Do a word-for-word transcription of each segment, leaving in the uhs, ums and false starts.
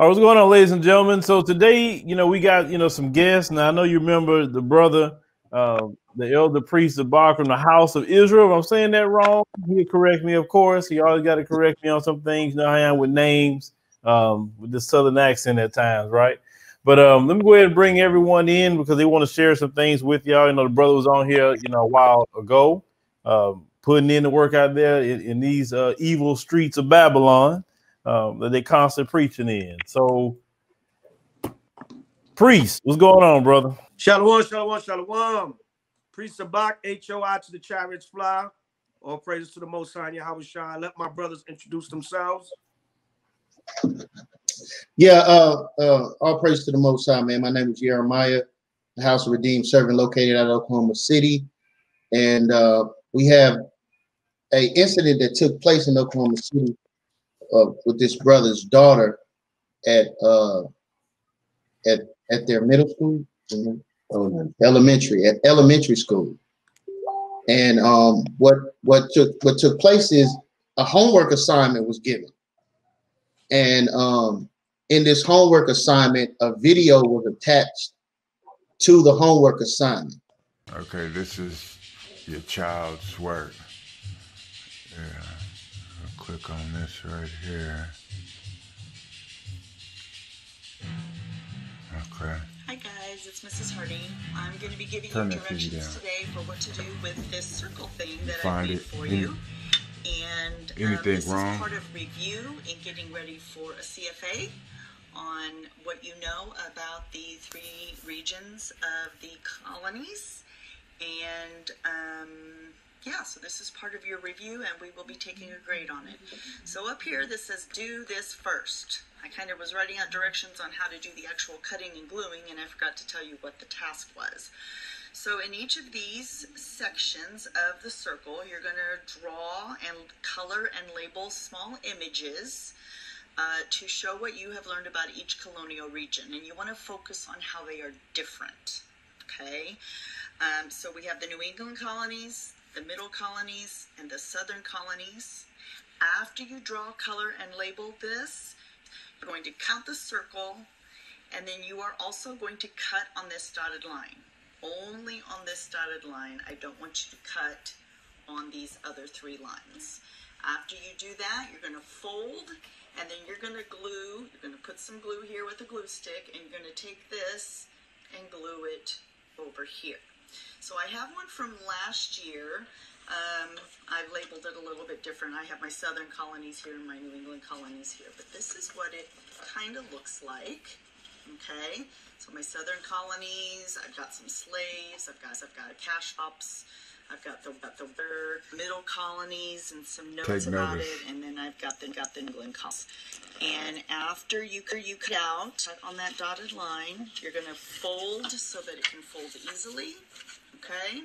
All right, what's going on, ladies and gentlemen? So today, you know, we got, you know, some guests. Now, I know you remember the brother, uh, the elder priest Zabach from the House of Israel. If I'm saying that wrong, he'll correct me, of course. He always got to correct me on some things. You know how I am with names, um, with the Southern accent at times, right? But um, let me go ahead and bring everyone in because they want to share some things with y'all. You know, the brother was on here, you know, a while ago, um, putting in the work out there in, in these uh, evil streets of Babylon. Um, that they constantly preaching in. So, Priest, what's going on, brother? Shalom, shalom, shalom. Priest Zabach, H O I to the chariots fly. All praises to the Most High, Yahweh Shah. Let my brothers introduce themselves. Yeah, uh, uh, all praise to the Most High, man. My name is Jeremiah, the House of Redeemed Servant located out of Oklahoma City. And uh, we have an incident that took place in Oklahoma City Uh, with this brother's daughter at uh, at at their middle school, mm-hmm. elementary at elementary school, and um, what what took what took place is a homework assignment was given, and um, in this homework assignment, a video was attached to the homework assignment. Okay, this is your child's work. Yeah. Click on this right here. Okay. Hi guys, it's Missus Hardy. I'm going to be giving Turn you directions today for what to do with this circle thing that I made for Any, you. And um, this wrong? is part of review and getting ready for a C F A on what you know about the three regions of the colonies. And um, yeah, so this is part of your review and we will be taking a grade on it. So up here, this says do this first. I kind of was writing out directions on how to do the actual cutting and gluing, and I forgot to tell you what the task was. So in each of these sections of the circle, you're going to draw and color and label small images uh, to show what you have learned about each colonial region. And you want to focus on how they are different, okay? Um, so we have the New England colonies, the middle colonies, and the southern colonies. After you draw, color, and label this, you're going to count the circle, and then you are also going to cut on this dotted line. Only on this dotted line. I don't want you to cut on these other three lines. After you do that, you're going to fold, and then you're going to glue. You're going to put some glue here with a glue stick, and you're going to take this and glue it over here. So I have one from last year. Um, I've labeled it a little bit different. I have my southern colonies here and my New England colonies here, but this is what it kind of looks like. Okay, so my southern colonies, I've got some slaves, I've got, I've got cash hops, I've got the, got the middle colonies and some notes Take about notice. it, and then I've got the, got the England colonies. And after you, you cut out on that dotted line, you're going to fold so that it can fold easily, okay?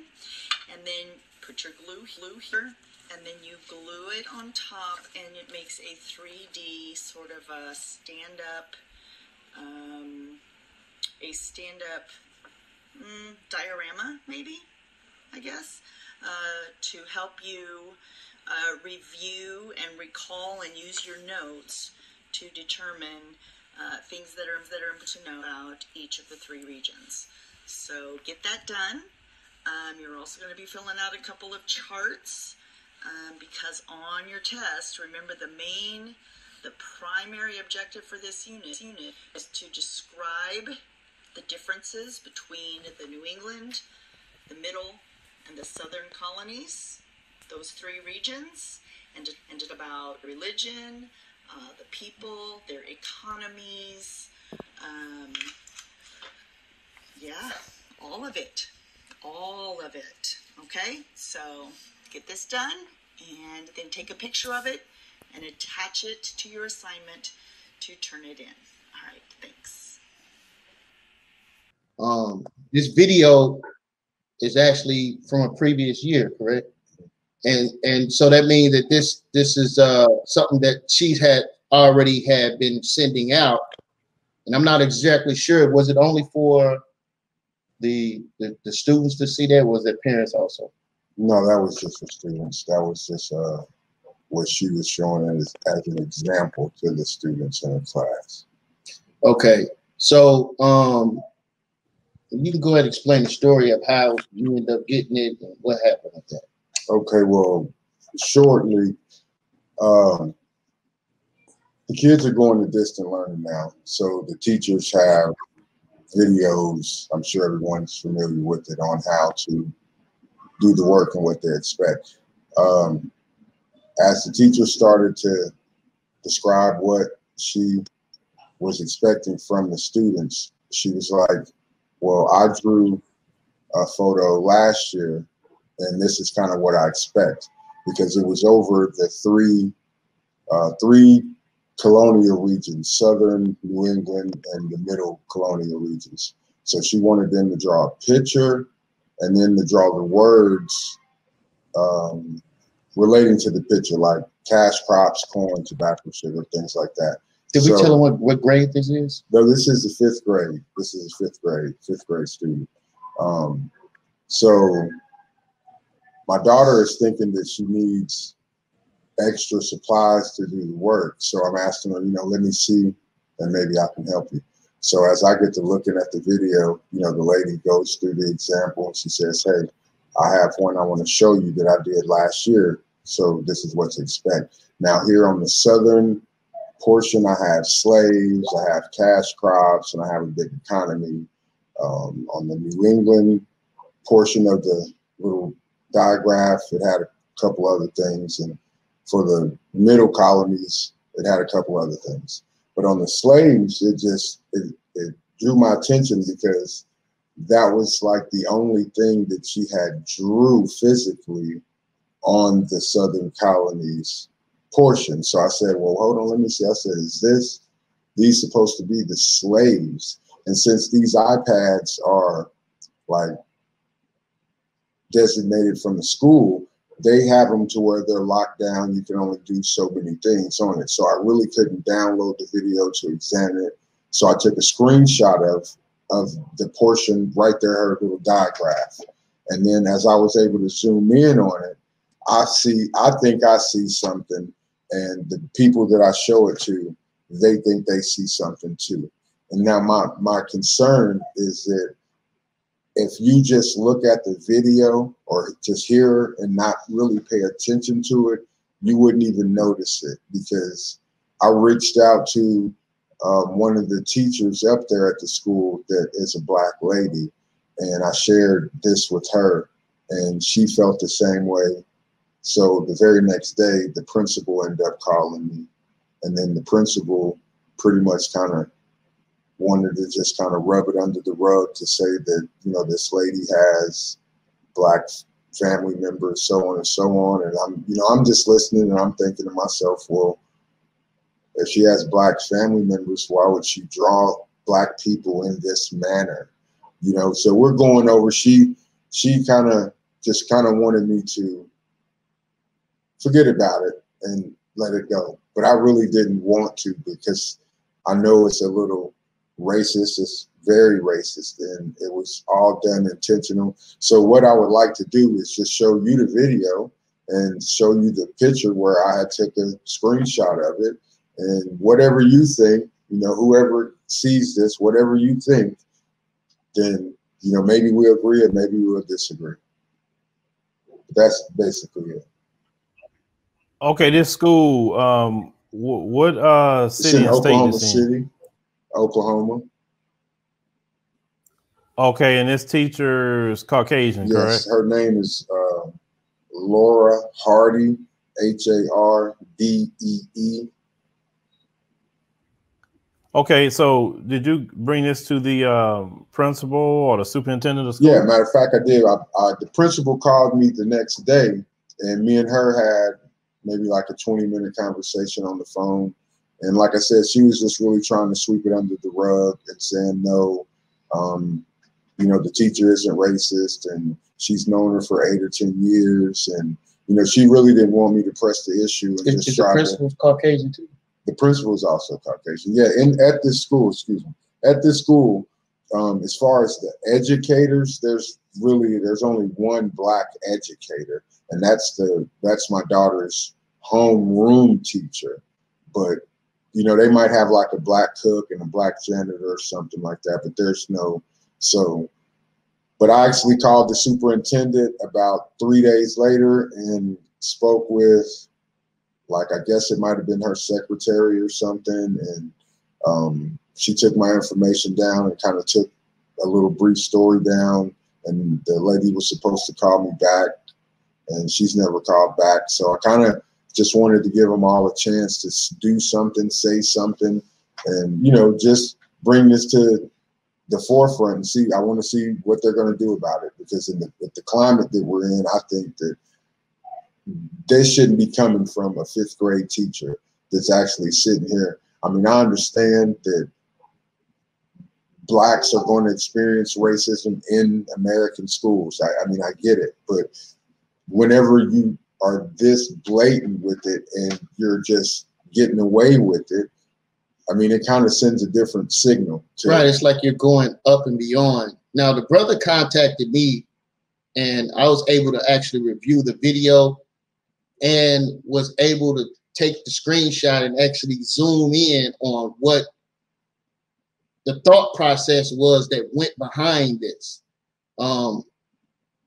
And then put your glue, glue here, and then you glue it on top, and it makes a three D sort of a stand-up, um, a stand-up mm, diorama, maybe? I guess, uh, to help you uh, review and recall and use your notes to determine uh, things that are that are important to know about each of the three regions. So get that done. Um, you're also going to be filling out a couple of charts um, because on your test, remember the main, the primary objective for this unit, unit is to describe the differences between the New England, the middle, and the southern colonies, those three regions, and and about religion, uh, the people, their economies, um, yeah, all of it, all of it. Okay, so get this done, and then take a picture of it and attach it to your assignment to turn it in. All right, thanks. Um, this video is actually from a previous year, correct? And and so that means that this this is uh, something that she had already had been sending out, and I'm not exactly sure. Was it only for the the, the students to see that? Or was it parents also? No, that was just for students. That was just uh, what she was showing as as an example to the students in the class. Okay, so um, you can go ahead and explain the story of how you end up getting it and what happened with that. Okay, well, shortly, uh, the kids are going to distant learning now. So the teachers have videos, I'm sure everyone's familiar with it, on how to do the work and what they expect. Um, as the teacher started to describe what she was expecting from the students, she was like, well, I drew a photo last year, and this is kind of what I expect, because it was over the three uh, three colonial regions, southern New England and the middle colonial regions. So she wanted them to draw a picture and then to draw the words um, relating to the picture, like cash crops, corn, tobacco, sugar, things like that. Did so, we tell them what, what grade this is? No, this is the fifth grade. This is a fifth grade, fifth grade student. Um, so my daughter is thinking that she needs extra supplies to do the work. So I'm asking her, you know, let me see, and maybe I can help you. So as I get to looking at the video, you know, the lady goes through the example and she says, hey, I have one I want to show you that I did last year. So this is what to expect. Now here on the southern portion, I have slaves, I have cash crops, and I have a big economy. Um, on the New England portion of the little diagraph, it had a couple other things, and for the middle colonies, it had a couple other things. But on the slaves, it just it, it drew my attention because that was like the only thing that she had drew physically on the southern colonies portion. So I said, well, hold on, let me see. I said, is this, these supposed to be the slaves? And since these iPads are like designated from the school, they have them to where they're locked down. You can only do so many things on it. So I really couldn't download the video to examine it. So I took a screenshot of, of the portion right there, her little diagraph. And then as I was able to zoom in on it, I see, I think I see something, and the people that I show it to, they think they see something too. And now my, my concern is that if you just look at the video or just hear it and not really pay attention to it, you wouldn't even notice it, because I reached out to um, one of the teachers up there at the school that is a black lady, and I shared this with her, and she felt the same way. So the very next day, the principal ended up calling me, and then the principal pretty much kind of wanted to just kind of rub it under the rug to say that, you know, this lady has black family members, so on and so on. And I'm, you know, I'm just listening and I'm thinking to myself, well, if she has black family members, why would she draw black people in this manner? You know, so we're going over, she, she kind of just kind of wanted me to forget about it and let it go. But I really didn't want to, because I know it's a little racist, it's very racist, and it was all done intentional. So what I would like to do is just show you the video and show you the picture where I had taken a screenshot of it, and whatever you think, you know, whoever sees this, whatever you think, then, you know, maybe we'll agree or maybe we'll disagree. That's basically it. Okay, this school, um, what uh, city and state is it in? Oklahoma. Okay, and this teacher is Caucasian, yes, correct? Yes, her name is uh, Laura Hardy, H A R D E E. Okay, so did you bring this to the uh, principal or the superintendent of school? Yeah, matter of fact, I did. I, I, the principal called me the next day, and me and her had maybe like a twenty minute conversation on the phone. And like I said, she was just really trying to sweep it under the rug and saying, no, um, you know, the teacher isn't racist, and she's known her for eight or ten years. And, you know, she really didn't want me to press the issue. And is, just is try the principal's to, Caucasian too? The principal is also Caucasian. Yeah, in, at this school, excuse me, at this school, um, as far as the educators, there's really, there's only one black educator. And that's the that's my daughter's homeroom teacher. But you know, they might have like a black cook and a black janitor or something like that, but there's no, so, but I actually called the superintendent about three days later and spoke with, like, I guess it might have been her secretary or something. And um, she took my information down and kind of took a little brief story down. And the lady was supposed to call me back, and she's never called back. So I kind of just wanted to give them all a chance to do something, say something, and, you know, just bring this to the forefront and see, I want to see what they're going to do about it. Because in the, with the climate that we're in, I think that they shouldn't be coming from a fifth grade teacher that's actually sitting here. I mean, I understand that blacks are going to experience racism in American schools. I, I mean, I get it, but whenever you are this blatant with it and you're just getting away with it, I mean, it kind of sends a different signal. To right. It. It's like you're going up and beyond. Now, the brother contacted me, and I was able to actually review the video and was able to take the screenshot and actually zoom in on what the thought process was that went behind this. Um,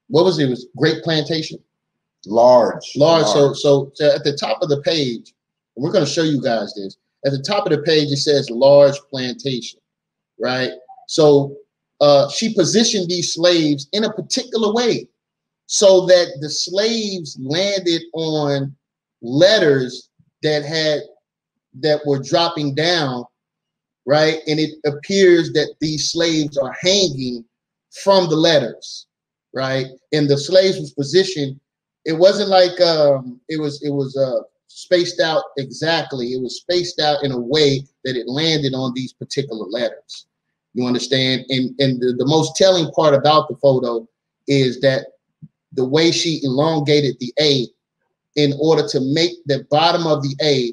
what was it? It was Great Plantation. Large. Large. Large. So, so at the top of the page, and we're going to show you guys this. At the top of the page, it says Large Plantation, right? So uh, she positioned these slaves in a particular way so that the slaves landed on letters that had that were dropping down, right? And it appears that these slaves are hanging from the letters, right? And the slaves was positioned. It wasn't like um, it was it was uh, spaced out exactly. It was spaced out in a way that it landed on these particular letters. You understand? And and the, the most telling part about the photo is that the way she elongated the A in order to make the bottom of the A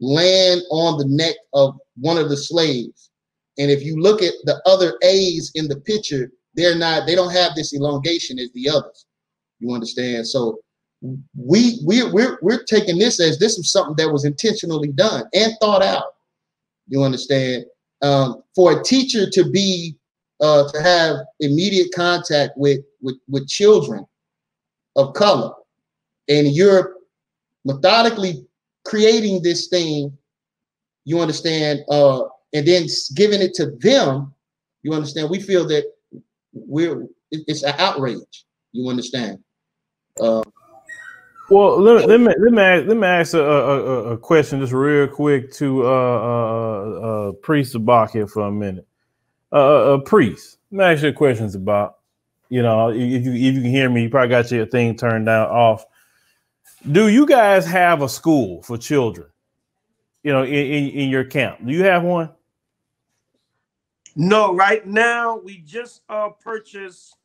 land on the neck of one of the slaves. And if you look at the other A's in the picture, they're not, they don't have this elongation as the others. You understand? So we we we're we're taking this as this is something that was intentionally done and thought out. You understand? Um, for a teacher to be uh, to have immediate contact with with with children of color, and you're methodically creating this thing. You understand? Uh, and then giving it to them. You understand? We feel that we're it's an outrage. You understand? Uh, well, let, let me let me ask, let me ask a, a, a question just real quick to uh, uh, uh, Priest Zabach here for a minute. Uh, uh, Priest, let me ask you a question, Zabach. You know, if you if you can hear me, you probably got your thing turned down off. Do you guys have a school for children? You know, in, in, in your camp, do you have one? No, right now we just uh, purchased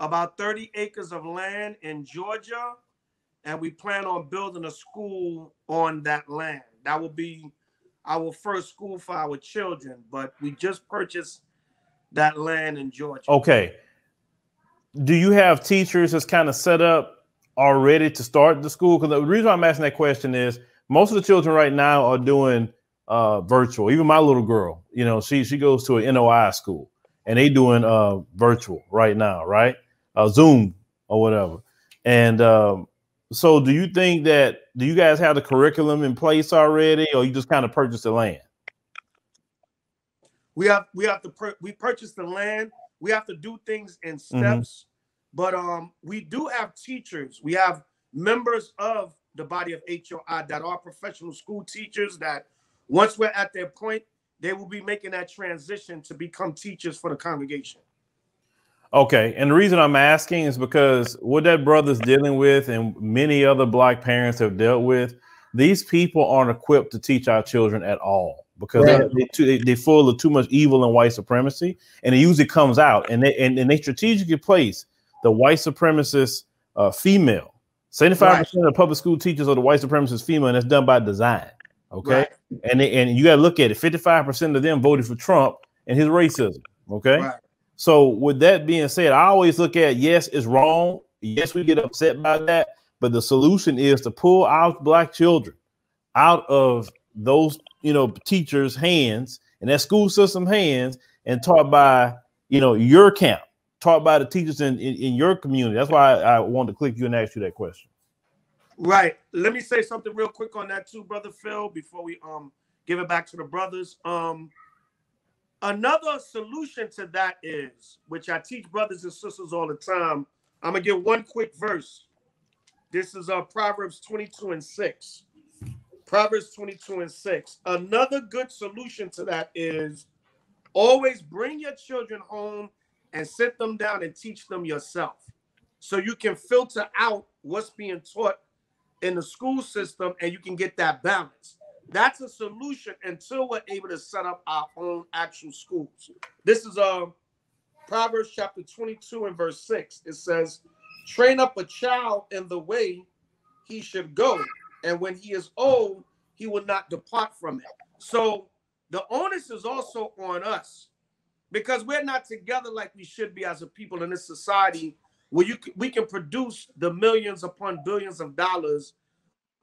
about thirty acres of land in Georgia, and we plan on building a school on that land. That will be our first school for our children, but we just purchased that land in Georgia. Okay. Do you have teachers that's kind of set up already to start the school? Because the reason I'm asking that question is most of the children right now are doing uh, virtual. Even my little girl, you know, she, she goes to an N O I school, and they doing uh, virtual right now, right? Uh, Zoom or whatever. And um, so do you think that, do you guys have the curriculum in place already, or you just kind of purchased the land? We have, we have to, pur we purchased the land. We have to do things in steps, mm-hmm. but um, we do have teachers. We have members of the body of H O I that are professional school teachers that once we're at their point, they will be making that transition to become teachers for the congregation. Okay. And the reason I'm asking is because what that brother's dealing with, and many other black parents have dealt with, these people aren't equipped to teach our children at all, because right. they're, they're, too, they're full of too much evil and white supremacy. And it usually comes out, and they, and, and they strategically place the white supremacist uh, female. seventy-five percent right. of public school teachers are the white supremacist female, and that's done by design. OK, right. and they, and you got to look at it. fifty-five percent of them voted for Trump and his racism. OK, right. so with that being said, I always look at, yes, it's wrong. Yes, we get upset by that. But the solution is to pull out black children out of those you know, teachers' hands and that school system hands and taught by, you know, your camp, taught by the teachers in, in, in your community. That's why I, I wanted to click you and ask you that question. Right. Let me say something real quick on that too, Brother Phil, before we um give it back to the brothers. Um, another solution to that is, which I teach brothers and sisters all the time, I'm going to give one quick verse. This is uh, Proverbs twenty-two and six. Proverbs twenty-two and six. Another good solution to that is always bring your children home and sit them down and teach them yourself, so you can filter out what's being taught in the school system and you can get that balance. That's a solution until we're able to set up our own actual schools. This is uh, Proverbs chapter twenty-two and verse six. It says, train up a child in the way he should go, and when he is old, he will not depart from it. So the onus is also on us, because we're not together like we should be as a people in this society, where you we can produce the millions upon billions of dollars,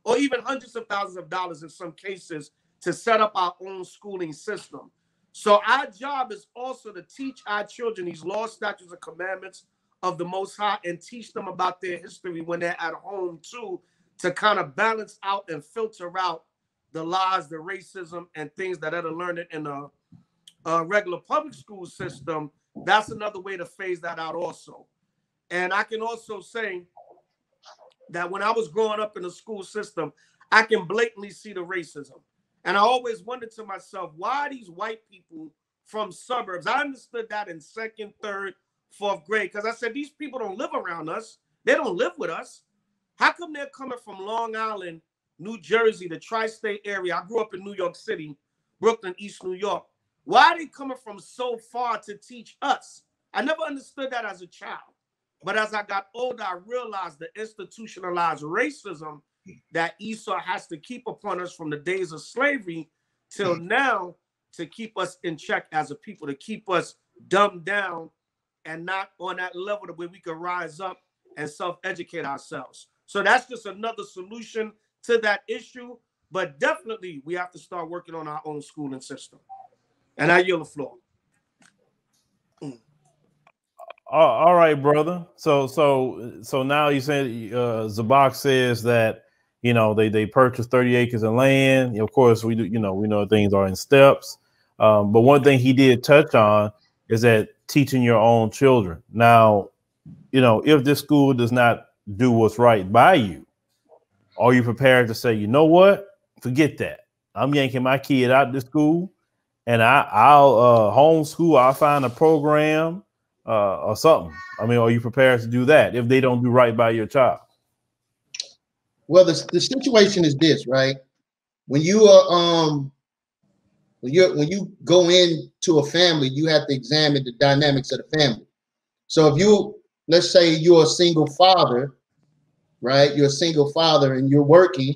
or even hundreds of thousands of dollars in some cases, to set up our own schooling system. So our job is also to teach our children these laws, statutes, and commandments of the Most High, and teach them about their history when they're at home too, to kind of balance out and filter out the lies, the racism, and things that are learned in a, a regular public school system. That's another way to phase that out also. And I can also say that when I was growing up in the school system, I can blatantly see the racism. And I always wondered to myself, why are these white people from suburbs? I understood that in second, third, fourth grade, because I said, these people don't live around us. They don't live with us. How come they're coming from Long Island, New Jersey, the tri-state area? I grew up in New York City, Brooklyn, East New York. Why are they coming from so far to teach us? I never understood that as a child. But as I got older, I realized the institutionalized racism that Esau has to keep upon us from the days of slavery till now, to keep us in check as a people, to keep us dumbed down and not on that level where we can rise up and self-educate ourselves. So that's just another solution to that issue. But definitely, we have to start working on our own schooling system. And I yield the floor. Mm. All right, brother. So, so, so now you said uh, Zabach says that, you know, they they purchased thirty acres of land. Of course, we do. You know, we know things are in steps. Um, but one thing he did touch on is that teaching your own children. Now, you know, if this school does not do what's right by you, are you prepared to say, you know what? Forget that. I'm yanking my kid out of this school, and I I'll uh, homeschool. I'll find a program. Uh, or something. I mean, are you prepared to do that if they don't do right by your child? Well, the, the situation is this, right? When you are, um, when you when you go into a family, you have to examine the dynamics of the family. So if you, let's say you're a single father, right? You're a single father and you're working,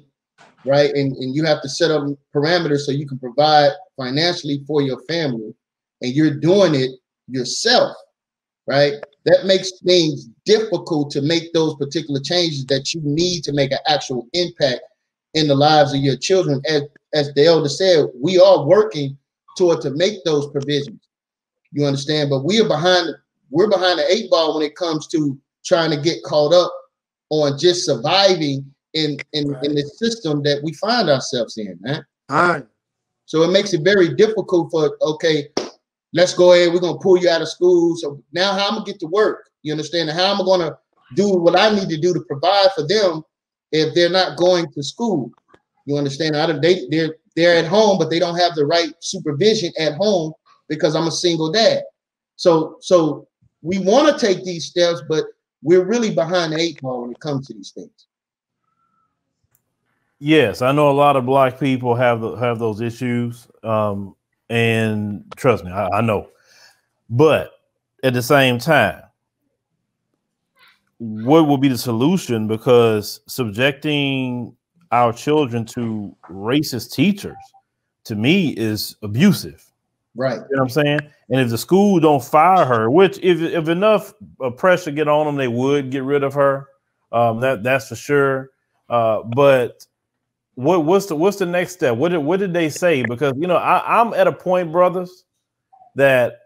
right? And, and you have to set up parameters so you can provide financially for your family, and you're doing it yourself. Right. That makes things difficult to make those particular changes that you need to make an actual impact in the lives of your children. As, as the elder said, we are working toward to make those provisions. You understand? But we are behind. We're behind the eight ball when it comes to trying to get caught up on just surviving in, in, right. in the system that we find ourselves in. Man. All right. So it makes it very difficult for, OK, let's go ahead. We're going to pull you out of school. So now how I'm going to get to work? You understand? How am I going to do what I need to do to provide for them if they're not going to school? You understand? I don't, they, they're, they're at home, but they don't have the right supervision at home because I'm a single dad. So, so we want to take these steps, but we're really behind the eight ball when it comes to these things. Yes, I know a lot of Black people have, have those issues. Um, And trust me, I, I know. But at the same time, what will be the solution? Because subjecting our children to racist teachers, to me, is abusive. Right. You know what I'm saying? And if the school don't fire her, which if, if enough pressure get on them, they would get rid of her. Um, that, that's for sure. Uh, but What what's the what's the next step? What did what did they say? Because you know, I, I'm at a point, brothers, that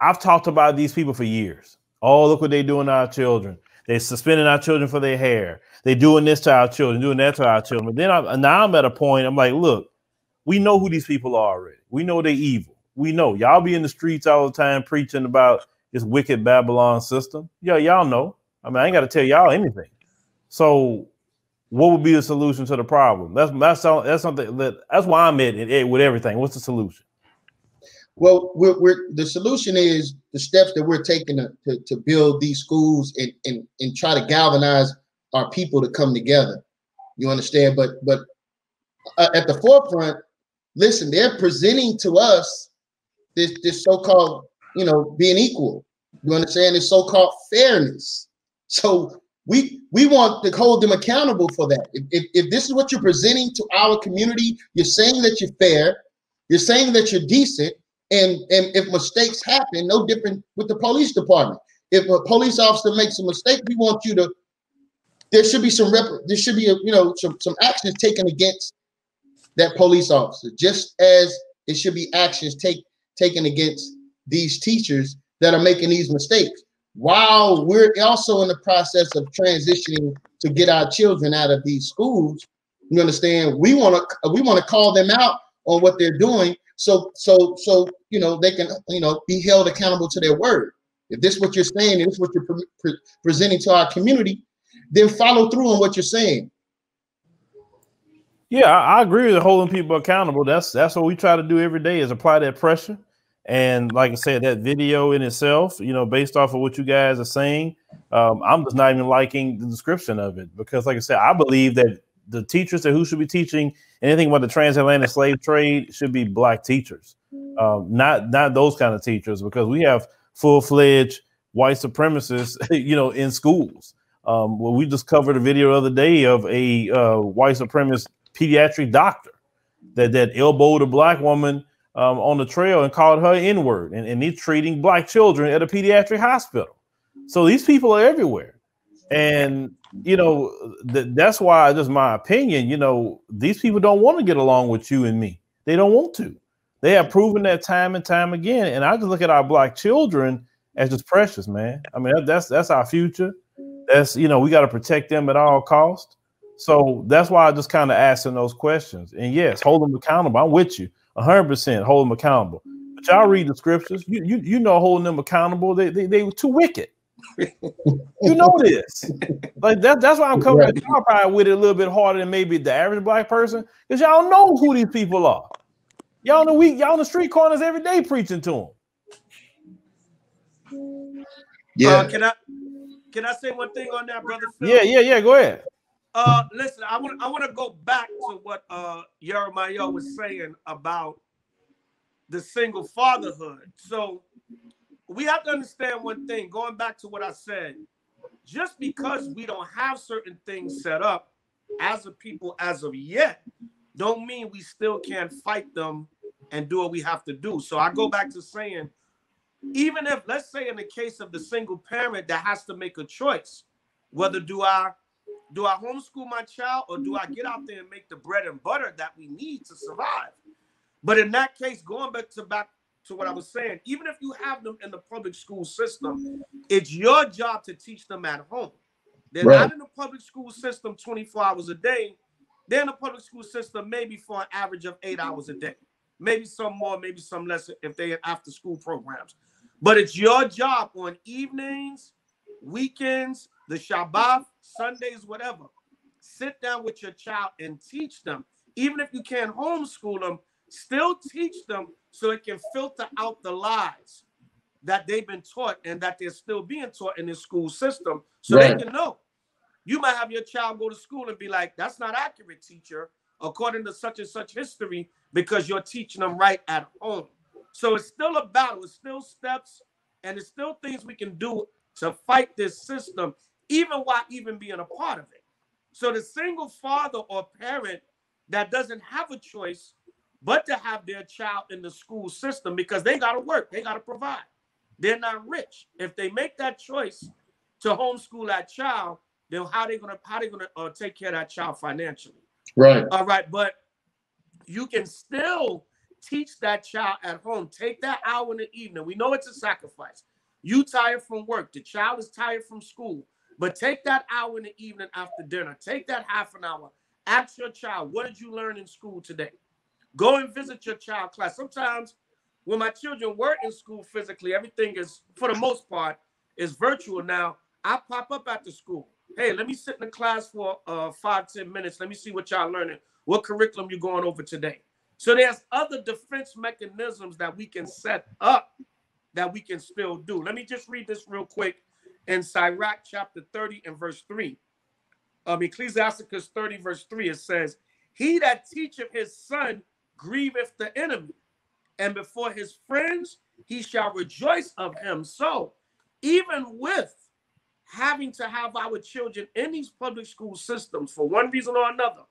I've talked about these people for years. Oh, look what they doing to our children. They're suspending our children for their hair. They're doing this to our children, doing that to our children. But then I, now I'm at a point, I'm like, look, we know who these people are already. We know they're evil. We know. Y'all be in the streets all the time preaching about this wicked Babylon system. Yeah, y'all know. I mean, I ain't got to tell y'all anything. So what would be the solution to the problem? That's that's, that's something that that's why I'm at it with everything. What's the solution? Well, we're, we're, the solution is the steps that we're taking to, to, to build these schools and, and, and try to galvanize our people to come together. You understand? But but at the forefront, listen, they're presenting to us this, this so-called, you know, being equal. You understand? This so-called fairness. So we we want to hold them accountable for that. If, if, if this is what you're presenting to our community, you're saying that you're fair, you're saying that you're decent, And, and if mistakes happen, no different with the police department. If a police officer makes a mistake, we want you to, there should be some, rep, there should be, a, you know, some, some actions taken against that police officer, just as it should be actions take, taken against these teachers that are making these mistakes. While we're also in the process of transitioning to get our children out of these schools, you understand, we want to, we want to call them out on what they're doing. So, so, so, you know, they can, you know, be held accountable to their word. If this is what you're saying, and this is what you're pre pre presenting to our community, then follow through on what you're saying. Yeah, I, I agree with holding people accountable. That's, that's what we try to do every day, is apply that pressure. And like I said, that video in itself, you know, based off of what you guys are saying, um, I'm just not even liking the description of it, because like I said, I believe that the teachers that who should be teaching anything about the transatlantic slave trade should be black teachers, um, not not those kind of teachers, because we have full fledged white supremacists, you know, in schools. Um, well, we just covered a video the other day of a uh, white supremacist pediatric doctor that that elbowed a black woman um, on the trail and called her N-word, and, and he's treating black children at a pediatric hospital. So these people are everywhere. And you know, th that's why, just my opinion, you know, these people don't want to get along with you and me. They don't want to. They have proven that time and time again. And I just look at our black children as just precious, man. I mean, that, that's that's our future. That's, you know, we got to protect them at all costs. So that's why I just kind of asking those questions. And yes, hold them accountable. I'm with you one hundred percent. Hold them accountable. But y'all read the scriptures. You, you you know, holding them accountable, they they, they were too wicked. You know this, like that. That's why I'm coming right. at y'all probably with it a little bit harder than maybe the average black person, because y'all know who these people are. Y'all know we y'all on the street corners every day preaching to them. Yeah. Uh, can I can I say one thing on that, brother Phil? Yeah, yeah, yeah. Go ahead. Uh, listen, I want I want to go back to what uh Jeremiah was saying about the single fatherhood. So we have to understand one thing, going back to what I said, just because we don't have certain things set up as a people as of yet, don't mean we still can't fight them and do what we have to do. So I go back to saying, even if, let's say in the case of the single parent that has to make a choice, whether do I, do I homeschool my child or do I get out there and make the bread and butter that we need to survive? But in that case, going back to back, to what I was saying, even if you have them in the public school system, it's your job to teach them at home. They're right. not in the public school system twenty-four hours a day. They're in the public school system maybe for an average of eight hours a day. Maybe some more, maybe some less if they're in after school programs. But it's your job on evenings, weekends, the Shabbat, Sundays, whatever. Sit down with your child and teach them. Even if you can't homeschool them, still teach them so it can filter out the lies that they've been taught and that they're still being taught in the school system, so right. they can know. You might have your child go to school and be like, that's not accurate, teacher, according to such and such history, because you're teaching them right at home. So it's still a battle. It's still steps, and it's still things we can do to fight this system, even while even being a part of it. So the single father or parent that doesn't have a choice but to have their child in the school system, because they got to work, they got to provide. They're not rich. If they make that choice to homeschool that child, then how they gonna how they gonna uh, take care of that child financially? Right. All right. But you can still teach that child at home. Take that hour in the evening. We know it's a sacrifice. You tired from work. The child is tired from school. But take that hour in the evening after dinner. Take that half an hour. Ask your child, what did you learn in school today? Go and visit your child class. Sometimes when my children were in school physically, everything is, for the most part, is virtual now. I pop up after school. Hey, let me sit in the class for uh, five, ten minutes. Let me see what y'all learning. What curriculum you going over today? So there's other defense mechanisms that we can set up that we can still do. Let me just read this real quick in Sirach chapter thirty and verse three. Um, Ecclesiasticus thirty verse three, it says, he that teacheth his son grieveth the enemy, and before his friends he shall rejoice of him. So even with having to have our children in these public school systems for one reason or another,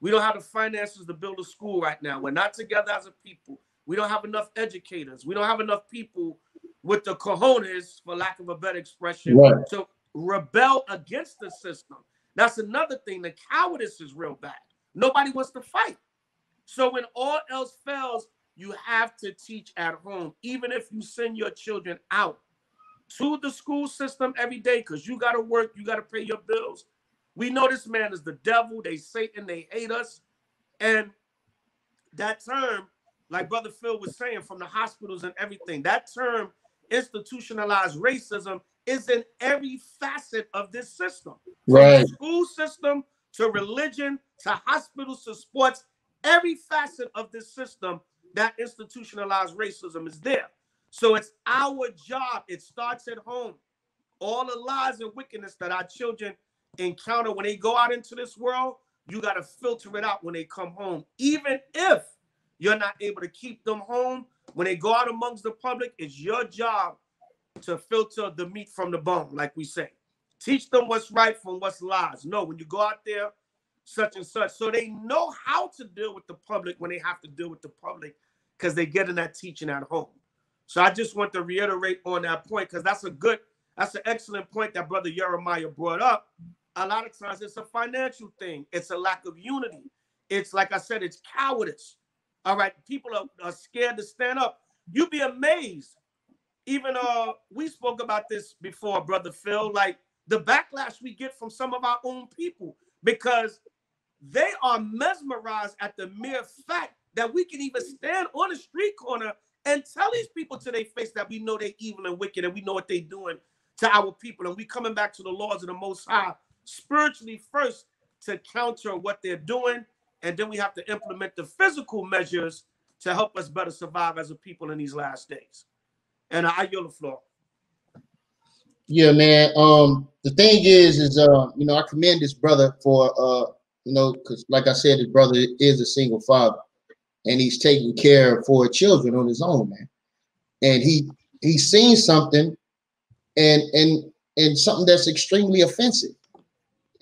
we don't have the finances to build a school right now. We're not together as a people. We don't have enough educators. We don't have enough people with the cojones, for lack of a better expression, right, to rebel against the system. That's another thing. The cowardice is real bad. Nobody wants to fight. So when all else fails, you have to teach at home, even if you send your children out to the school system every day, because you got to work, you got to pay your bills. We know this man is the devil. They Satan, they hate us. And that term, like Brother Phil was saying, from the hospitals and everything, that term, institutionalized racism, is in every facet of this system. Right. From the school system to religion to hospitals to sports, every facet of this system, that institutionalized racism is there. So it's our job. It starts at home. All the lies and wickedness that our children encounter when they go out into this world, you got to filter it out when they come home. Even if you're not able to keep them home, when they go out amongst the public, it's your job to filter the meat from the bone, like we say. Teach them what's right from what's lies. No, when you go out there, such and such. So they know how to deal with the public when they have to deal with the public, because they get in that teaching at home. So I just want to reiterate on that point, because that's a good, that's an excellent point that Brother Jeremiah brought up. A lot of times it's a financial thing. It's a lack of unity. It's, like I said, it's cowardice. All right. People are, are scared to stand up. You'd be amazed. Even uh, we spoke about this before, Brother Phil, like the backlash we get from some of our own people, because they are mesmerized at the mere fact that we can even stand on a street corner and tell these people to their face that we know they're evil and wicked and we know what they're doing to our people. And we coming back to the laws of the Most High spiritually first to counter what they're doing. And then we have to implement the physical measures to help us better survive as a people in these last days. And I yield the floor. Yeah, man. Um, the thing is, is, uh, you know, I commend this brother for, uh, you know, because like I said, his brother is a single father. And he's taking care of four children on his own, man. And he he's seen something, and and and something that's extremely offensive,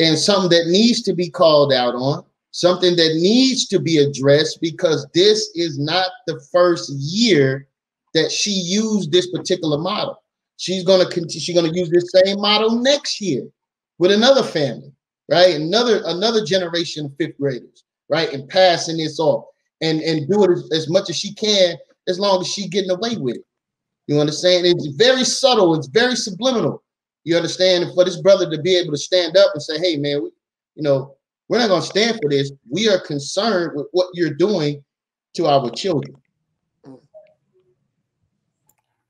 and something that needs to be called out on, something that needs to be addressed, because this is not the first year that she used this particular model. She's gonna continue. She's gonna use this same model next year with another family, right? Another another generation of fifth graders, right? And passing this off. And, and do it as, as much as she can, as long as she's getting away with it. You understand? It's very subtle. It's very subliminal. You understand? And for this brother to be able to stand up and say, hey, man, we, you know, we're not going to stand for this. We are concerned with what you're doing to our children.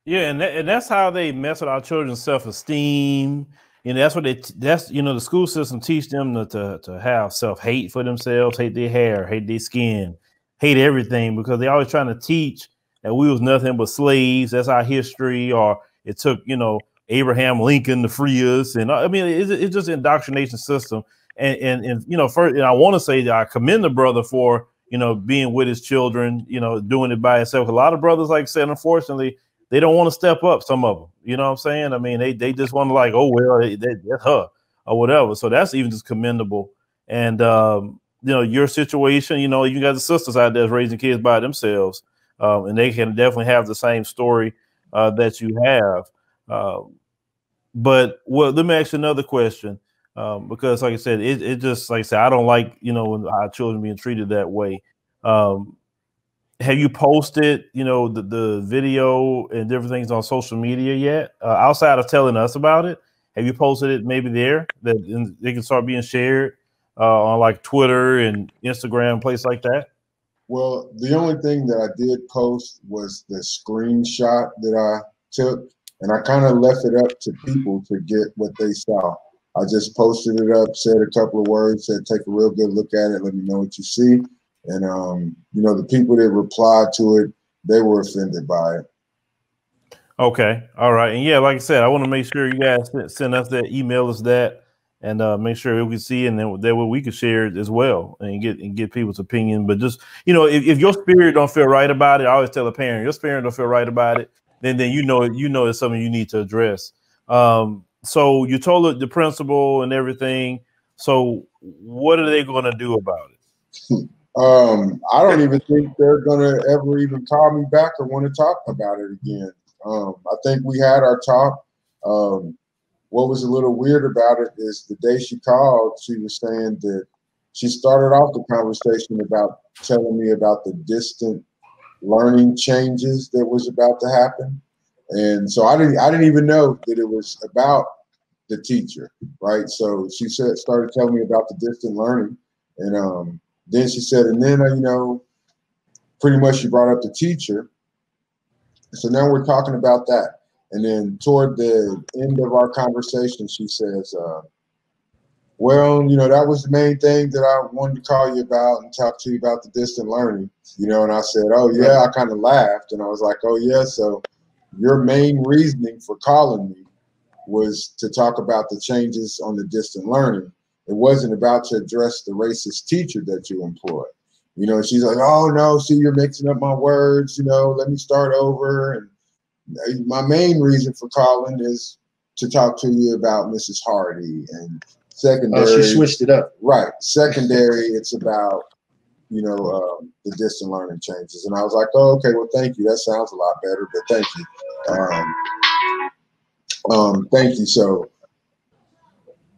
Yeah, and, that, and that's how they mess with our children's self-esteem. And that's what they, that's, you know, the school system teach them to, to, to have self-hate for themselves, hate their hair, hate their skin, hate everything, because they always trying to teach that we was nothing but slaves. That's our history. Or it took, you know, Abraham Lincoln to free us. And I mean, it's, it's just an indoctrination system. And, and, and, you know, first, and I want to say that I commend the brother for, you know, being with his children, you know, doing it by himself. A lot of brothers, like I said, unfortunately, they don't want to step up, some of them. You know what I'm saying? I mean, they, they just want to like, oh, well, they, they, that's her or whatever. So that's even just commendable. And, um, you know, your situation, you know, you got the sisters out there raising kids by themselves, um, and they can definitely have the same story uh, that you have. Uh, but well, let me ask you another question. Um, because like I said, it, it just, like I said, I don't like, you know, when our children being treated that way. Um, have you posted, you know, the, the video and different things on social media yet? Uh, outside of telling us about it, have you posted it maybe there that they can start being shared uh, on like Twitter and Instagram, places like that? Well, the only thing that I did post was the screenshot that I took, and I kind of left it up to people to get what they saw. I just posted it up, said a couple of words, said, take a real good look at it. Let me know what you see. And, um, you know, the people that replied to it, they were offended by it. Okay. All right. And yeah, like I said, I want to make sure you guys send us that, email us that, and uh, make sure we can see, and then that way we can share it as well and get and get people's opinion. But just, you know, if, if your spirit don't feel right about it, I always tell a parent, your spirit don't feel right about it, then then you know you know it's something you need to address. Um, so you told the principal and everything. So what are they going to do about it? Um, I don't even think they're going to ever even call me back or want to talk about it again. Um, I think we had our talk. Um, What was a little weird about it is the day she called, she was saying that she started off the conversation about telling me about the distant learning changes that was about to happen. And so I didn't I didn't even know that it was about the teacher, right? So she said started telling me about the distant learning. And um, then she said, and then, you know, pretty much she brought up the teacher. So now we're talking about that. And then toward the end of our conversation, she says, uh, well, you know, that was the main thing that I wanted to call you about and talk to you about, the distant learning, you know, and I said, oh, yeah, I kind of laughed. And I was like, oh, yeah, so your main reasoning for calling me was to talk about the changes on the distant learning. It wasn't about to address the racist teacher that you employed. You know, she's like, oh, no, see, you're mixing up my words. You know, let me start over. And my main reason for calling is to talk to you about Missus Hardy and secondary. Oh, she switched it up. Right. Secondary, it's about, you know, um, the distant learning changes. And I was like, oh, okay, well, thank you. That sounds a lot better, but thank you. Um, um, thank you. So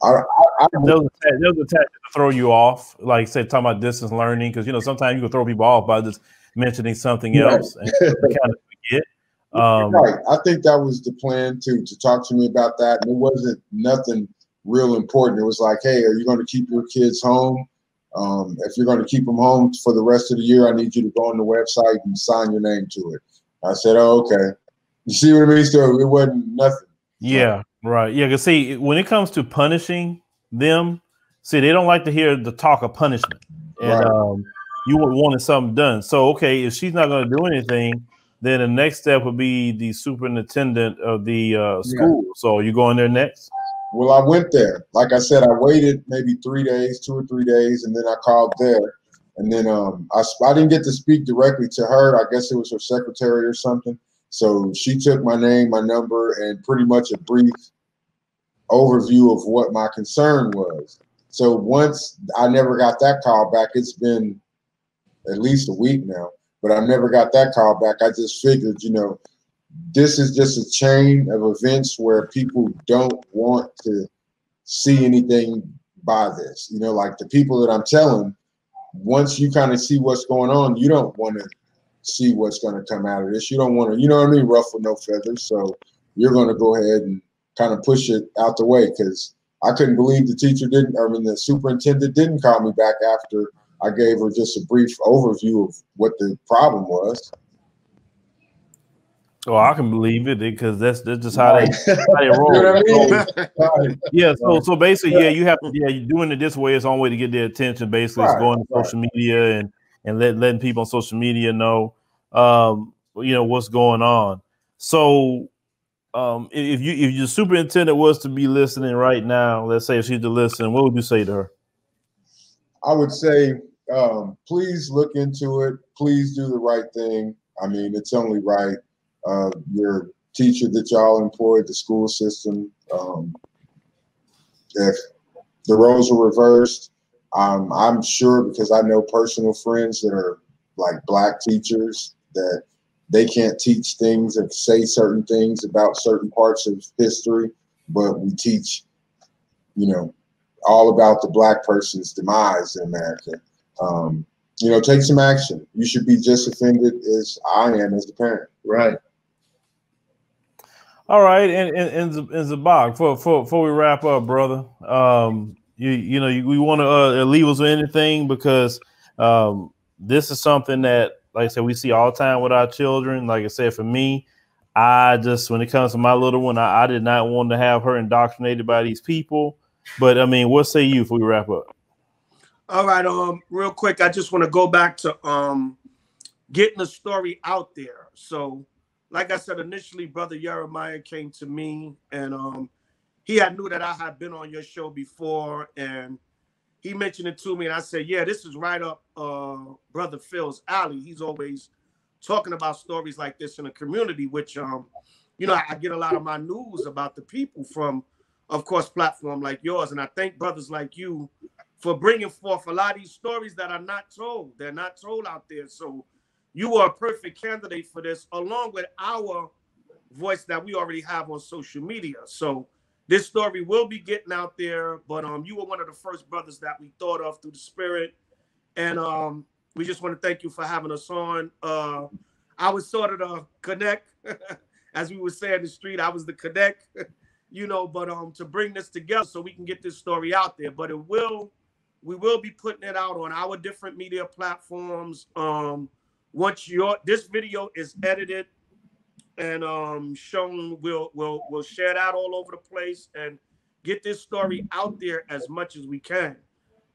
I, I, I those attacks that throw you off, like say, talking about distance learning, because, you know, sometimes you can throw people off by just mentioning something right. else and kind of forget. Um, right. I think that was the plan too, to talk to me about that. And it wasn't nothing real important. It was like, hey, are you going to keep your kids home? Um, if you're going to keep them home for the rest of the year, I need you to go on the website and sign your name to it. I said, oh, okay. You see what I mean? So it wasn't nothing. Yeah. Right. Yeah. Cause see, when it comes to punishing them, see, they don't like to hear the talk of punishment, and right. um, you would want something done. So, okay, if she's not going to do anything, then the next step would be the superintendent of the uh, school. Yeah. So you going there next? Well, I went there. Like I said, I waited maybe three days, two or three days, and then I called there. And then um, I, I didn't get to speak directly to her. I guess it was her secretary or something. So she took my name, my number, and pretty much a brief overview of what my concern was. So once I never got that call back, it's been at least a week now. But I never got that call back. I just figured, you know, this is just a chain of events where people don't want to see anything by this. You know, like the people that I'm telling, once you kind of see what's going on, you don't want to see what's going to come out of this. You don't want to, you know what I mean, ruffle no feathers. So you're going to go ahead and kind of push it out the way, because I couldn't believe the teacher didn't, I mean, the superintendent didn't call me back after I gave her just a brief overview of what the problem was. Oh, I can believe it, because that's that's just how right. they, how they roll. You know what I mean? So, yeah. So so basically, yeah, you have to, yeah, you're doing it this way. It's the only way to get their attention. Basically, right. it's going to right. social media and and let, letting people on social media know, um, you know, what's going on. So, um, if you if your superintendent was to be listening right now, let's say if she's to listen, what would you say to her? I would say, um, please look into it. Please do the right thing. I mean, it's only right. Uh, your teacher that y'all employed, the school system, um, if the roles were reversed, um, I'm sure, because I know personal friends that are like black teachers, that they can't teach things and say certain things about certain parts of history, but we teach, you know, all about the black person's demise in America. Um, you know, take some action. You should be just offended as I am as the parent. Right. All right. And, and, and Zabach, for, for, before we wrap up, brother, um, you, you know, you, we want to uh, leave us with anything, because um, this is something that, like I said, we see all the time with our children. Like I said, for me, I just, when it comes to my little one, I, I did not want to have her indoctrinated by these people. But I mean, what say you before we wrap up? All right. Um, real quick, I just want to go back to um, getting the story out there. So like I said, initially, Brother Jeremiah came to me, and um, he had knew that I had been on your show before, and he mentioned it to me, and I said, yeah, this is right up uh, Brother Phil's alley. He's always talking about stories like this in the community, which, um, you know, I get a lot of my news about the people from, of course, platform like yours, and I thank brothers like you for bringing forth a lot of these stories that are not told. They're not told out there, so you are a perfect candidate for this, along with our voice that we already have on social media. So this story will be getting out there, but um, you were one of the first brothers that we thought of through the spirit. And um, we just want to thank you for having us on. Uh, I was sort of the connect, as we would say in the street, I was the connect, you know, but um, to bring this together so we can get this story out there. But it will, we will be putting it out on our different media platforms. Um, Once your this video is edited and um, shown, we'll we'll we'll share that all over the place and get this story out there as much as we can.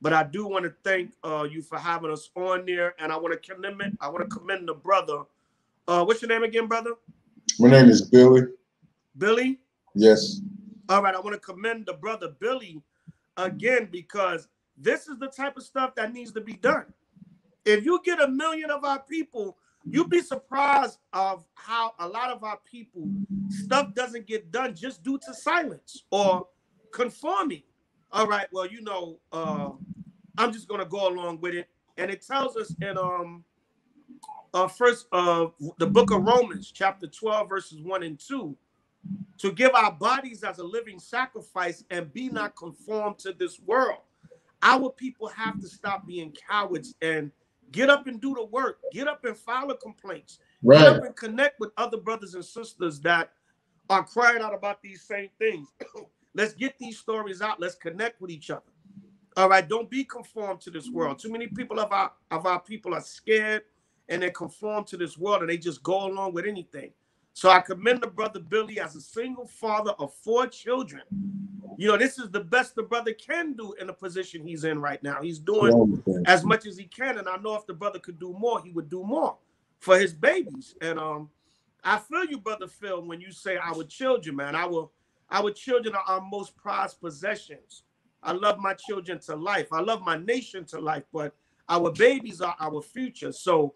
But I do want to thank uh, you for having us on there, and I want to commend I want to commend the brother. Uh, what's your name again, brother? My name is Billy. Billy? Yes. All right, I want to commend the brother Billy again, because this is the type of stuff that needs to be done. If you get a million of our people, you'd be surprised of how a lot of our people, stuff doesn't get done just due to silence or conforming. All right, well, you know, uh, I'm just going to go along with it. And it tells us in um, uh, first, uh, the book of Romans, chapter twelve, verses one and two, to give our bodies as a living sacrifice and be not conformed to this world. Our people have to stop being cowards and get up and do the work. Get up and file a complaint. Right. Get up and connect with other brothers and sisters that are crying out about these same things. Let's get these stories out. Let's connect with each other. All right. Don't be conformed to this world. Too many people of our of our people are scared and they're conformed to this world and they just go along with anything. So I commend the brother Billy as a single father of four children. You know, this is the best the brother can do in the position he's in right now. He's doing as much as he can. And I know if the brother could do more, he would do more for his babies. And um, I feel you, Brother Phil, when you say our children, man. Our, our children are our most prized possessions. I love my children to life. I love my nation to life. But our babies are our future. So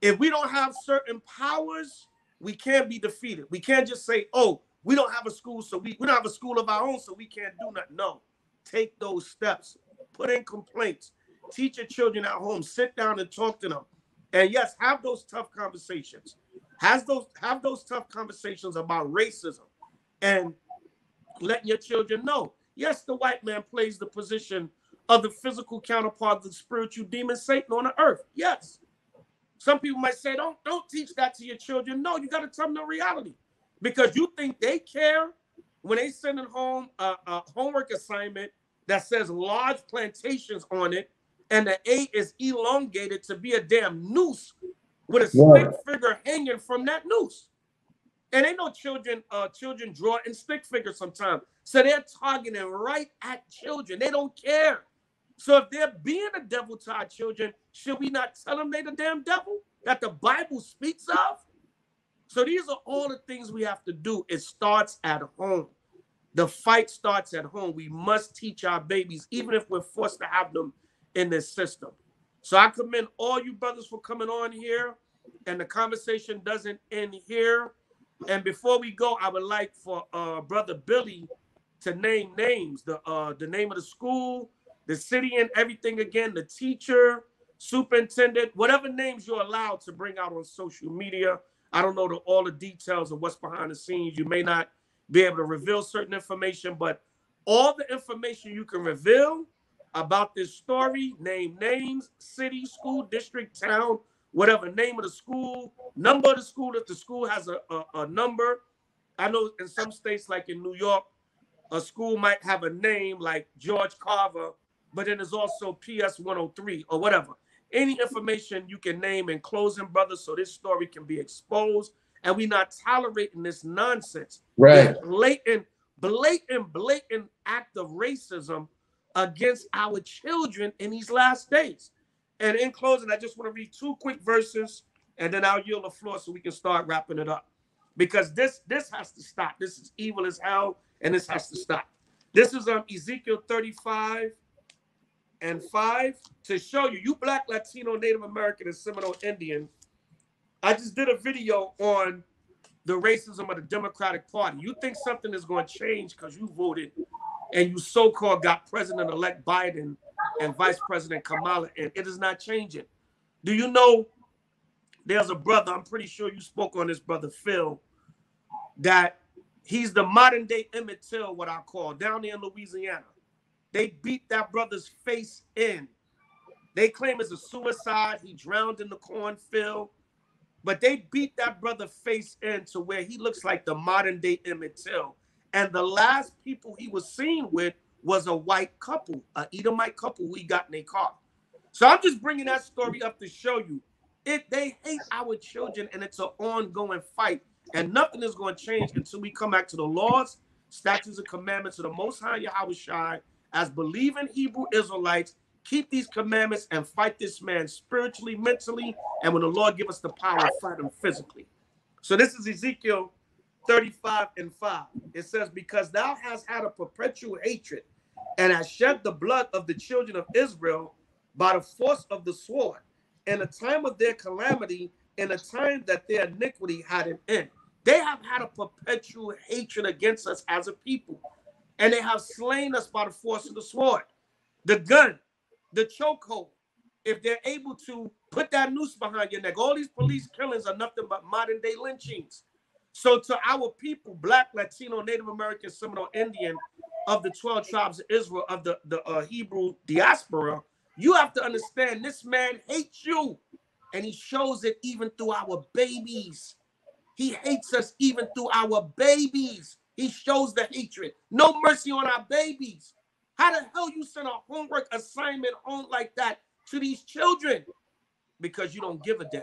if we don't have certain powers, we can't be defeated. We can't just say, oh, we don't have a school, so we, we don't have a school of our own, so we can't do nothing. No, take those steps. Put in complaints. Teach your children at home. Sit down and talk to them. And yes, have those tough conversations. Has those, have those tough conversations about racism and letting your children know. Yes, the white man plays the position of the physical counterpart of the spiritual demon Satan on the earth. Yes. Some people might say, don't, don't teach that to your children. No, you got to tell them the reality. Because you think they care when they send it home a, a homework assignment that says large plantations on it, and the A is elongated to be a damn noose with a stick yeah. figure hanging from that noose. And they know children, uh, children draw in stick figures sometimes. So they're targeting right at children. They don't care. So if they're being a devil to our children, should we not tell them they the damn devil that the Bible speaks of? So these are all the things we have to do. It starts at home. The fight starts at home. We must teach our babies, even if we're forced to have them in this system. So I commend all you brothers for coming on here. And the conversation doesn't end here. And before we go, I would like for uh, Brother Billy to name names, the, uh, the name of the school, the city and everything again, the teacher, superintendent, whatever names you're allowed to bring out on social media. I don't know the, all the details of what's behind the scenes. You may not be able to reveal certain information, but all the information you can reveal about this story, name names, city, school, district, town, whatever, name of the school, number of the school, if the school has a, a, a number. I know in some states, like in New York, a school might have a name like George Carver, but then there's also P S one oh three or whatever. Any information you can name in closing, brother, so this story can be exposed and we're not tolerating this nonsense. Right. This blatant, blatant, blatant act of racism against our children in these last days. And in closing, I just want to read two quick verses and then I'll yield the floor so we can start wrapping it up. Because this, this has to stop. This is evil as hell, and this has to stop. This is um, Ezekiel thirty-five and five to show you, you Black, Latino, Native American, and Seminole Indian. I just did a video on the racism of the Democratic Party. You think something is going to change because you voted and you so-called got President-elect Biden and Vice President Kamala, and it is not changing. Do you know there's a brother, I'm pretty sure you spoke on this, brother Phil, that he's the modern-day Emmett Till, what I call, down there in Louisiana. They beat that brother's face in. They claim it's a suicide. He drowned in the cornfield. But they beat that brother face in to where he looks like the modern-day Emmett Till. And the last people he was seen with was a white couple, an Edomite couple who he got in their car. So I'm just bringing that story up to show you. It, they hate our children, and it's an ongoing fight. And nothing is going to change until we come back to the laws, statutes, and commandments of the Most High Yahweh Shai. As believing Hebrew Israelites, keep these commandments and fight this man spiritually, mentally, and when the Lord give us the power, fight him physically. So this is Ezekiel thirty-five and five. It says, because thou hast had a perpetual hatred and hast shed the blood of the children of Israel by the force of the sword in the time of their calamity, in the time that their iniquity had an end. They have had a perpetual hatred against us as a people. And they have slain us by the force of the sword, the gun, the chokehold. If they're able to put that noose behind your neck, all these police killings are nothing but modern day lynchings. So to our people, Black, Latino, Native American, Seminole, Indian, of the twelve tribes of Israel, of the, the uh, Hebrew diaspora, you have to understand this man hates you. And he shows it even through our babies. He hates us even through our babies. He shows the hatred. No mercy on our babies. How the hell you send a homework assignment on like that to these children? Because you don't give a damn.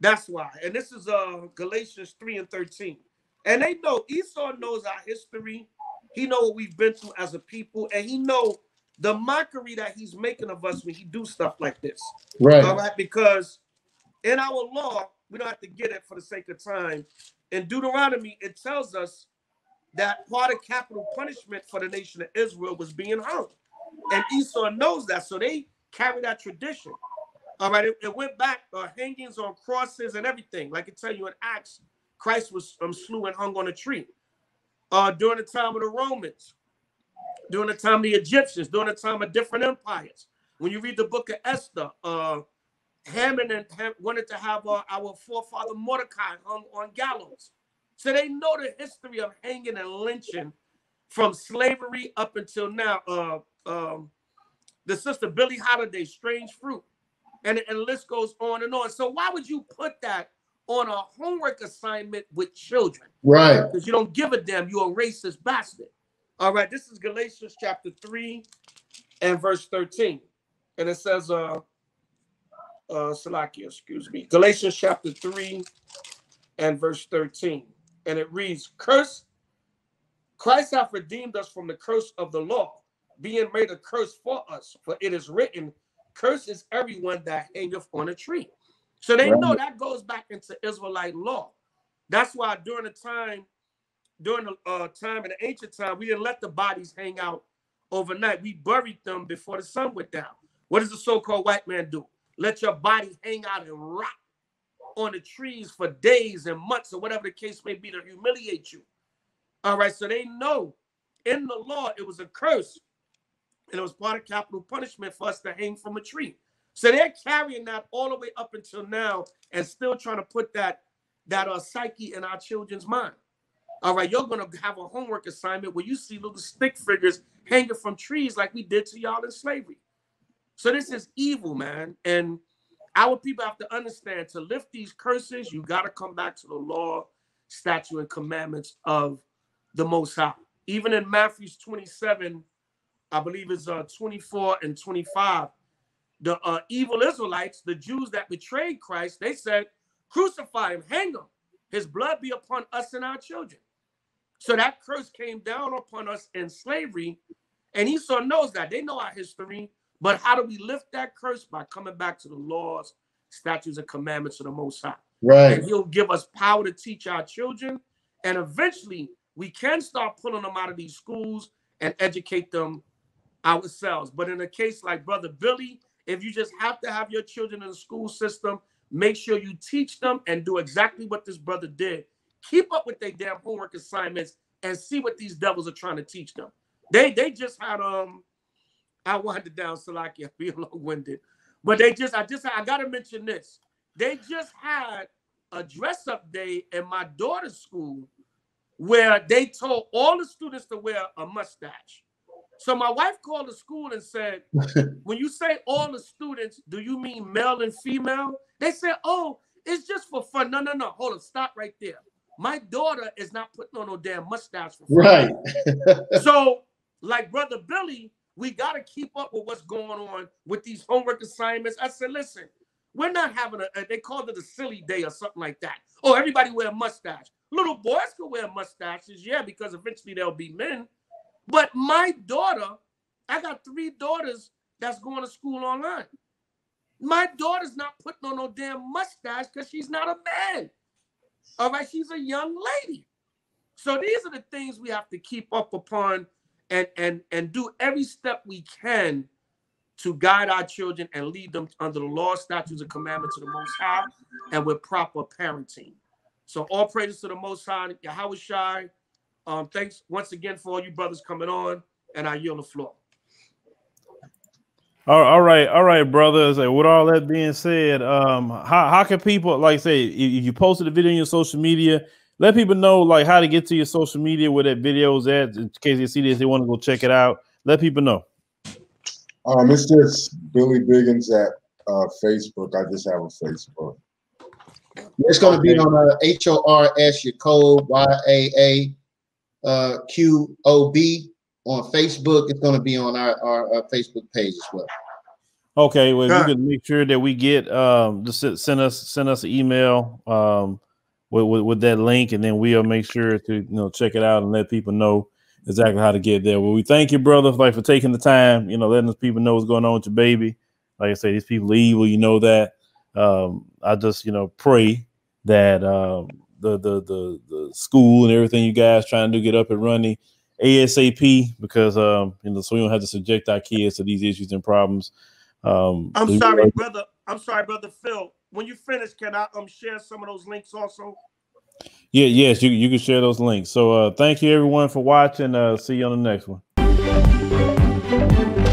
That's why. And this is uh, Galatians three and thirteen. And they know, Esau knows our history. He know what we've been through as a people. And he know the mockery that he's making of us when he do stuff like this. Right. All right? Because in our law, we don't have to get it for the sake of time. In Deuteronomy, it tells us that part of capital punishment for the nation of Israel was being hung. And Esau knows that, so they carry that tradition. All right, it, it went back, uh, hangings on crosses and everything. Like I tell you in Acts, Christ was um, slew and hung on a tree. Uh, during the time of the Romans, during the time of the Egyptians, during the time of different empires. When you read the book of Esther, uh, Haman and Ham wanted to have uh, our forefather Mordecai hung on gallows. So they know the history of hanging and lynching from slavery up until now. Uh, um, the sister Billie Holiday, Strange Fruit, and the list goes on and on. So why would you put that on a homework assignment with children? Right. Because you don't give a damn. You're a racist bastard. All right, this is Galatians chapter three and verse thirteen. And it says, uh, uh, Salakia, excuse me. Galatians chapter three and verse thirteen. And it reads, curse, Christ hath redeemed us from the curse of the law, being made a curse for us. For it is written, curse is everyone that hangeth on a tree. So they know that goes back into Israelite law. That's why during the time, during the uh, time in the ancient time, we didn't let the bodies hang out overnight. We buried them before the sun went down. What does the so-called white man do? Let your body hang out and rot on the trees for days and months or whatever the case may be to humiliate you. All right, so they know in the law it was a curse and it was part of capital punishment for us to hang from a tree. So they're carrying that all the way up until now and still trying to put that, that uh, psyche in our children's mind. All right, you're going to have a homework assignment where you see little stick figures hanging from trees like we did to y'all in slavery. So this is evil, man. And our people have to understand, to lift these curses, you got to come back to the law, statute, and commandments of the Most High. Even in Matthew twenty-seven, I believe it's uh, twenty-four and twenty-five, the uh, evil Israelites, the Jews that betrayed Christ, they said, crucify him, hang him. His blood be upon us and our children. So that curse came down upon us in slavery. And Esau knows that. They know our history. But how do we lift that curse? By coming back to the laws, statutes, and commandments of the Most High. Right. And he'll give us power to teach our children. And eventually, we can start pulling them out of these schools and educate them ourselves. But in a case like Brother Billy, if you just have to have your children in the school system, make sure you teach them and do exactly what this brother did. Keep up with their damn homework assignments and see what these devils are trying to teach them. They they just had um, I wanted down Salaki, I'll be long-winded, but they just I just I gotta mention this. They just had a dress-up day in my daughter's school where they told all the students to wear a mustache. So my wife called the school and said, when you say all the students, do you mean male and female? They said, oh, it's just for fun. No, no, no. Hold on. Stop right there. My daughter is not putting on no damn mustache for fun. Right. So like Brother Billy, we got to keep up with what's going on with these homework assignments. I said, listen, we're not having a, they called it a silly day or something like that. Oh, everybody wear a mustache. Little boys can wear mustaches. Yeah, because eventually they'll be men. But my daughter, I got three daughters that's going to school online. My daughter's not putting on no damn mustache because she's not a man. All right, she's a young lady. So these are the things we have to keep up upon and, and, and do every step we can to guide our children and lead them under the law, statutes, and commandments of the Most High and with proper parenting. So all praises to the Most High, Yahweh Shah. Um, thanks once again for all you brothers coming on, and I yield the floor. All, all right, all right, brothers. With all that being said, um, how, how can people, like say, if you posted a video on your social media, let people know like how to get to your social media where that video's at, in case they see this, they want to go check it out. Let people know. Um, it's just Billy Biggins at uh, Facebook. I just have a Facebook. It's going to be on uh, H O R S your code Y A A. Uh, Q O B on Facebook. It's going to be on our, our, our Facebook page as well. Okay, well, if you can make sure that we get um, just send us send us an email um, with, with with that link, and then we'll make sure to you know check it out and let people know exactly how to get there. Well, we thank you, brother, like for taking the time, you know, letting us people know what's going on with your baby. Like I say, these people are evil, you know that. Um, I just you know pray that. Uh, The, the the the school and everything you guys trying to do, get up and running ASAP, because um you know so we don't have to subject our kids to these issues and problems. Um, I'm sorry, like, brother. I'm sorry, brother Phil. When you finish, can I um share some of those links also? Yeah, yes, you you can share those links. So uh, thank you everyone for watching. Uh, see you on the next one.